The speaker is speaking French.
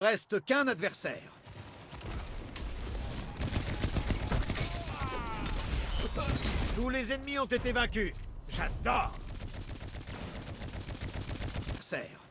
Reste qu'un adversaire. Tous les ennemis ont été vaincus. J'adore. Adversaire.